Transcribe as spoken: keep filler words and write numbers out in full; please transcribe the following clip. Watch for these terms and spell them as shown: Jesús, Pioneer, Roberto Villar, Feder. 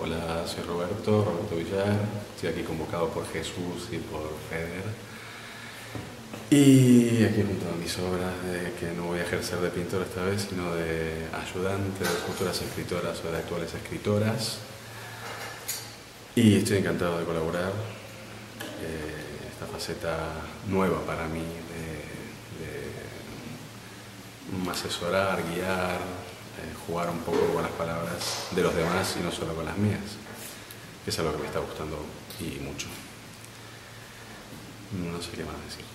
Hola, soy Roberto, Roberto Villar. Estoy aquí convocado por Jesús y por Feder. Y aquí junto a mis obras, de que no voy a ejercer de pintor esta vez, sino de ayudante de futuras escritoras o de actuales escritoras. Y estoy encantado de colaborar. Eh, esta faceta nueva para mí de, de asesorar, guiar, eh, jugar un poco con las palabras de los demás y no solo con las mías. Es algo que me está gustando y mucho. No sé qué más decir.